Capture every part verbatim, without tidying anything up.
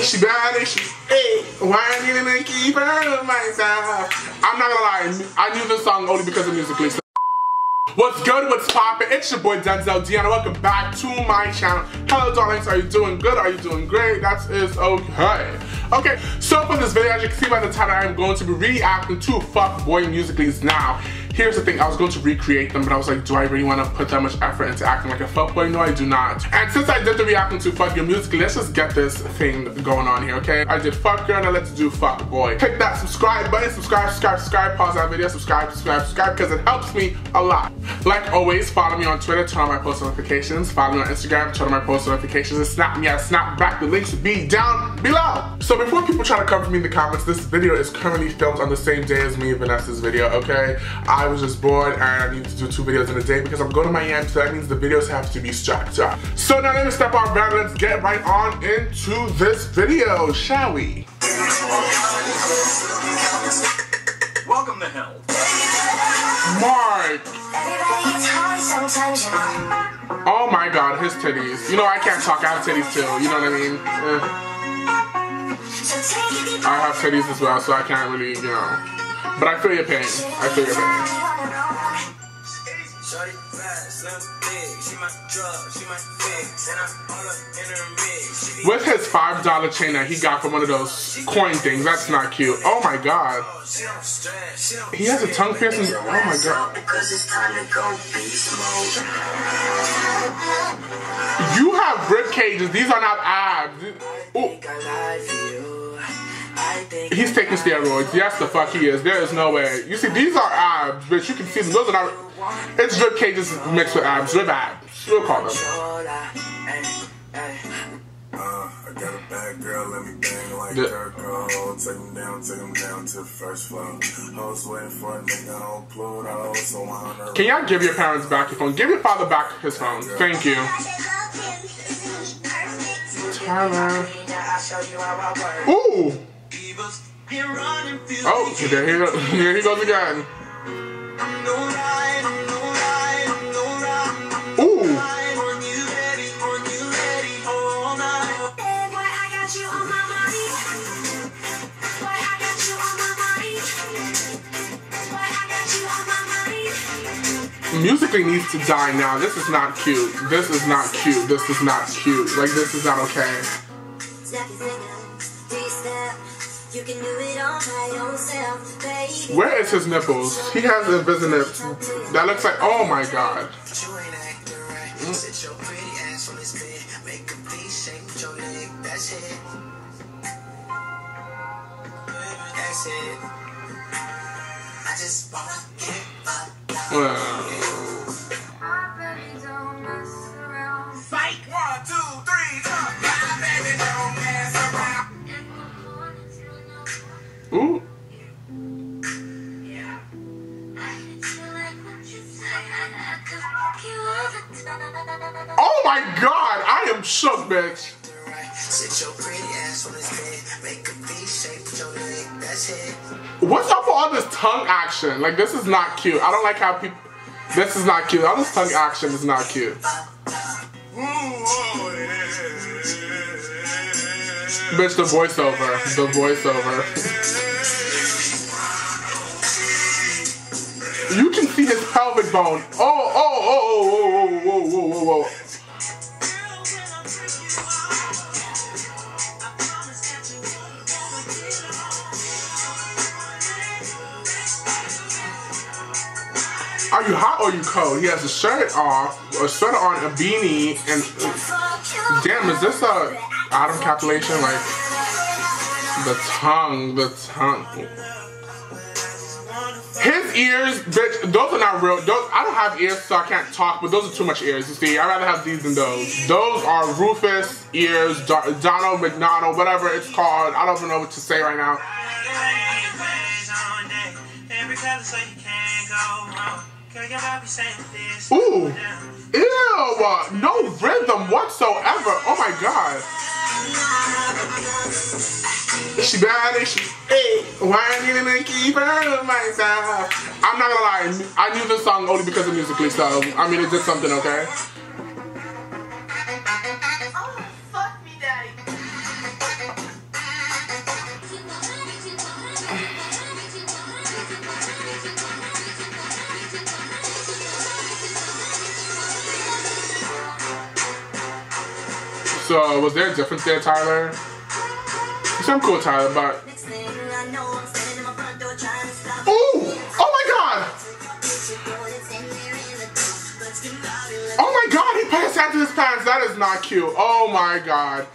She bad and she hey, whining and I keep her on my side. I'm not gonna lie, I knew this song only because of Musical.ly. So what's good, what's poppin'? It's your boy Denzel Dion. Welcome back to my channel. Hello darlings, are you doing good? Are you doing great? That is okay. Okay, so for this video, as you can see by the title, I am going to be reacting to Fuckboy Musical.ly's now. Here's the thing, I was going to recreate them, but I was like, do I really want to put that much effort into acting like a fuckboy? No, I do not. And since I did the reacting to Fuck Your Musical.ly, let's just get this thing going on here, okay? I did Fuck Girl, now let's do Fuck Boy. Click that subscribe button, subscribe, subscribe, subscribe, pause that video, subscribe, subscribe, subscribe, because it helps me a lot. Like always, follow me on Twitter, turn on my post notifications, follow me on Instagram, turn on my post notifications, and snap me at Snap Back. The links will be down below. So before people try to come for me in the comments, this video is currently filmed on the same day as me and Vanessa's video, okay? I I was just bored and I need to do two videos in a day because I'm going to Miami, so that means the videos have to be structured. So now let me step on back, let's get right on into this video, shall we? Welcome to hell. Mark. Oh my god, his titties. You know I can't talk, I have titties too, you know what I mean? Eh. I have titties as well, so I can't really, you know. But I feel your pain. I feel your pain. With his five dollar chain that he got from one of those coin things, that's not cute. Oh my god. He has a tongue piercing. Oh my god. You have rib cages. These are not abs. Ooh. He's taking steroids. Yes, the fuck he is. There is no way. You see, these are abs, bitch. You can see them. Those are not. It's rib cages mixed with abs. Rib abs. We'll call them. The Can y'all give your parents back your phone? Give your father back his phone. Thank you. Tyler. Ooh. Oh, there he goes, here he goes again. Ooh. Musical.ly needs to die now. This is not cute. This is not cute. This is not cute. Like, this is not okay. Where is his nipples? He has invisible nipples. That looks like, oh my god. Well. Ooh. Yeah. Oh my god, I am shook, bitch. What's up with all this tongue action? Like, this is not cute. I don't like how people. This is not cute. All this tongue action is not cute. Bitch, the voiceover. The voiceover. You can see his pelvic bone. Oh, oh, oh, oh, oh, oh, oh, oh, oh, oh. Are you hot or you cold? He has a shirt off, a sweater on, a beanie, and uh, damn, is this a atom calculation? Like the tongue, the tongue. His ears, bitch, those are not real. Those, I don't have ears, so I can't talk, but those are too much ears, you see. I'd rather have these than those. Those are Rufus ears, Do Donald McDonald, whatever it's called. I don't even know what to say right now. Ooh. Ew. No rhythm whatsoever. Oh, my God. She bad and she hey, whining and I keep her on my side. I'm not gonna lie, I knew this song only because of Musical.ly, so I mean it did something, okay? Oh, fuck me, daddy. So, was there a difference there, Tyler? So I'm cool, Tyler, but... Ooh! Oh my god! Oh my god, he passed after his pants. That is not cute. Oh my god.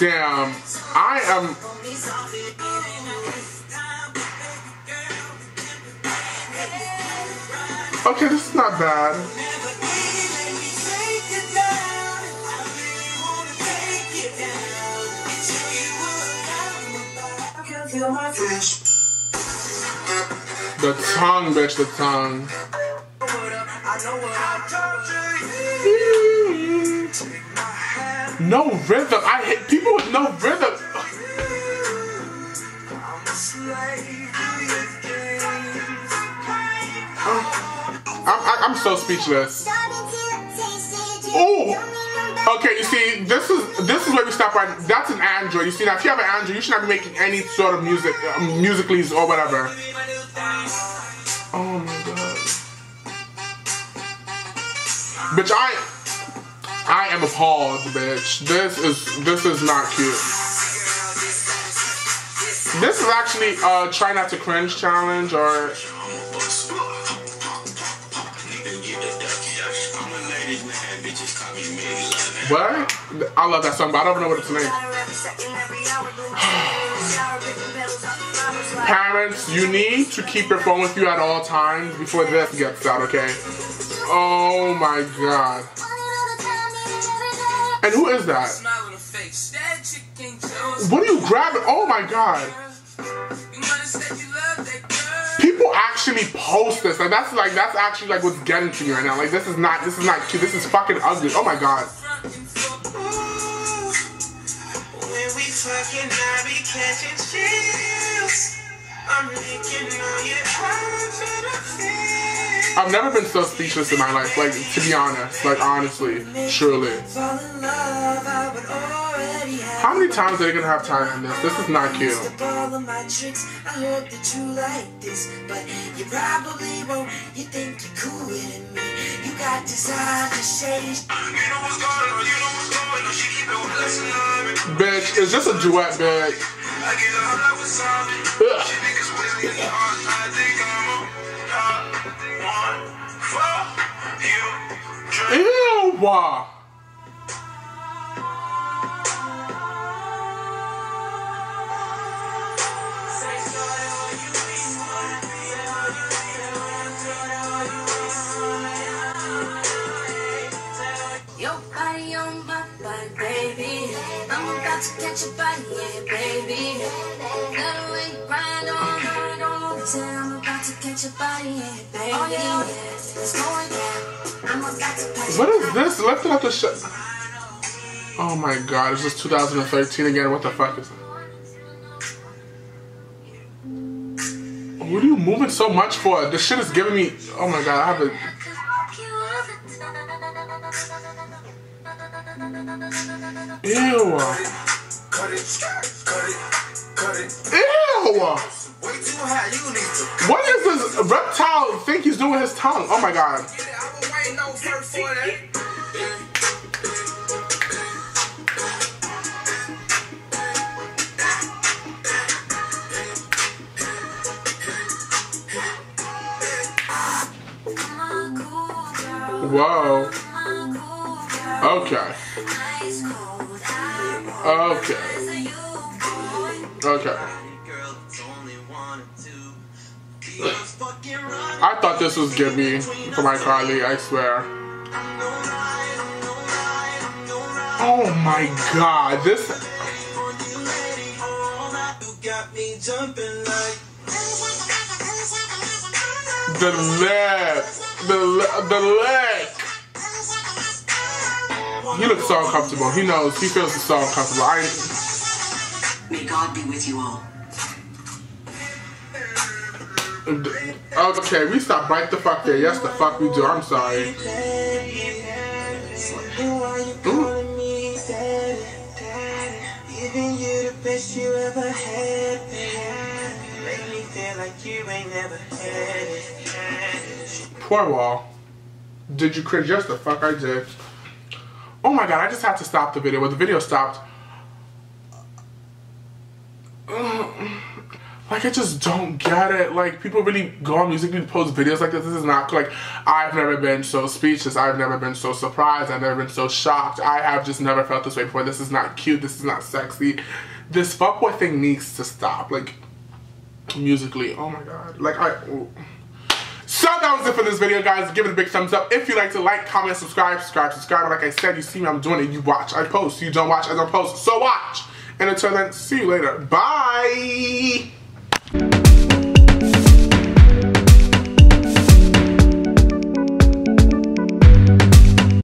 Damn. I am... Okay, this is not bad. The tongue, bitch, the tongue. No rhythm. I hate people with no rhythm. I'm, I'm so speechless. Ooh. Okay, you see, this is this is where we stop. Right, that's an Android. You see, now if you have an Android, you should not be making any sort of music, uh, musically or whatever. Oh my god, bitch! I I am appalled, bitch. This is this is not cute. This is actually a try not to cringe challenge, or. What? I love that song, but I don't know what it's named. Parents, you need to keep your phone with you at all times before this gets out, okay? Oh my god. And who is that? What are you grabbing? Oh my god. People actually post this. Like that's like that's actually like what's getting to me right now. Like this is not this is not cute. This is fucking ugly. Oh my god. I've never been so speechless in my life, like, to be honest, like, honestly, surely. How many times are they gonna have time in this? This is not cute. Bitch, it's just a duet, bitch. Ew! Wow. Catch your body, yeah, baby. Gotta wait, grind on, grind all the time. I'm about to catch your body, yeah, baby. Oh, yeah, yeah. It's going down. I'm about to catch. What is this? Left it at the shut. Oh my god, is this two thousand thirteen again? What the fuck is that? What are you moving so much for? This shit is giving me. Oh my god, I have a. Ew. Cut it, cut it, cut it. Ew! What is this reptile think he's doing with his tongue? Oh my god. Whoa. Okay. Okay. Okay. I thought this was Gibby for my Carly, I swear. Oh my god, this. The lip. The, the lip. He looks so uncomfortable. He knows. He feels so uncomfortable. I... May God be with you all. Okay, we stop right the fuck there. Yes, the fuck we do. I'm sorry. Ooh. Poor wall. Did you cringe? Yes, the fuck I did. Oh my god, I just had to stop the video. Well, the video stopped. Like, I just don't get it. Like, people really go on Musical.ly to post videos like this. This is not, like, I've never been so speechless. I've never been so surprised. I've never been so shocked. I have just never felt this way before. This is not cute. This is not sexy. This fuckboy thing needs to stop. Like, Musical.ly. Oh my god. Like, I... Ooh. So that was it for this video, guys. Give it a big thumbs up. If you like to like, comment, subscribe, subscribe, subscribe. Like I said, you see me, I'm doing it. You watch, I post. You don't watch, I don't post. So watch. And until then, see you later. Bye.